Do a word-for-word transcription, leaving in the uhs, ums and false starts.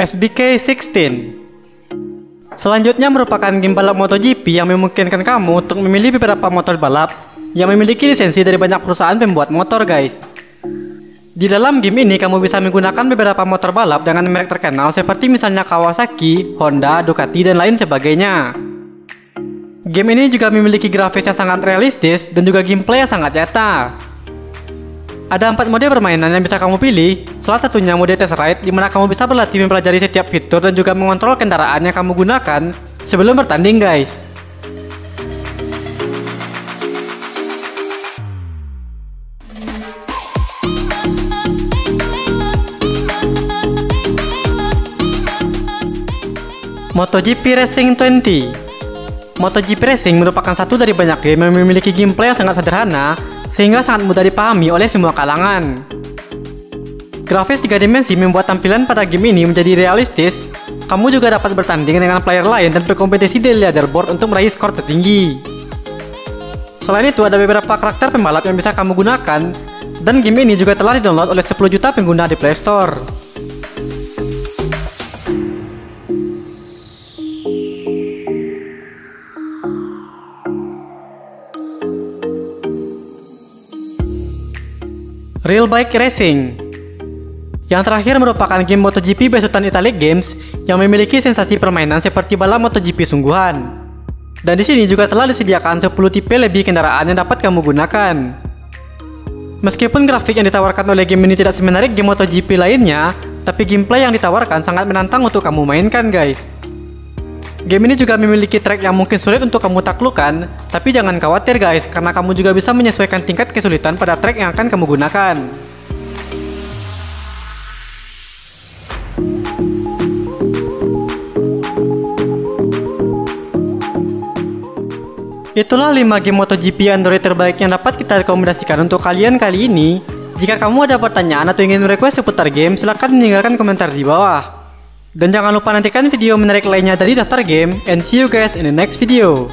S B K enam belas. Selanjutnya merupakan game balap MotoGP yang memungkinkan kamu untuk memilih beberapa motor balap yang memiliki lisensi dari banyak perusahaan pembuat motor, guys. Di dalam game ini kamu bisa menggunakan beberapa motor balap dengan merek terkenal seperti misalnya Kawasaki, Honda, Ducati, dan lain sebagainya. Game ini juga memiliki grafis yang sangat realistis dan juga gameplay yang sangat nyata. Ada empat mode permainan yang bisa kamu pilih, salah satunya mode test ride, di mana kamu bisa berlatih mempelajari setiap fitur dan juga mengontrol kendaraan yang kamu gunakan sebelum bertanding, guys. MotoGP Racing dua puluh. MotoGP Racing merupakan satu dari banyak game yang memiliki gameplay yang sangat sederhana sehingga sangat mudah dipahami oleh semua kalangan. Grafis tiga dimensi membuat tampilan pada game ini menjadi realistis. Kamu juga dapat bertanding dengan player lain dan berkompetisi di leaderboard untuk meraih skor tertinggi. Selain itu ada beberapa karakter pembalap yang bisa kamu gunakan dan game ini juga telah didownload oleh sepuluh juta pengguna di PlayStore. Real Bike Racing yang terakhir merupakan game MotoGP besutan Italia Games yang memiliki sensasi permainan seperti balap MotoGP sungguhan. Dan di sini juga telah disediakan sepuluh tipe lebih kendaraan yang dapat kamu gunakan. Meskipun grafik yang ditawarkan oleh game ini tidak semenarik game MotoGP lainnya, tapi gameplay yang ditawarkan sangat menantang untuk kamu mainkan, guys. Game ini juga memiliki track yang mungkin sulit untuk kamu taklukkan, tapi jangan khawatir, guys, karena kamu juga bisa menyesuaikan tingkat kesulitan pada track yang akan kamu gunakan. Itulah lima game MotoGP Android terbaik yang dapat kita rekomendasikan untuk kalian kali ini. Jika kamu ada pertanyaan atau ingin request seputar game, silahkan meninggalkan komentar di bawah. Dan jangan lupa nantikan video menarik lainnya dari Daftar Game, and see you guys in the next video.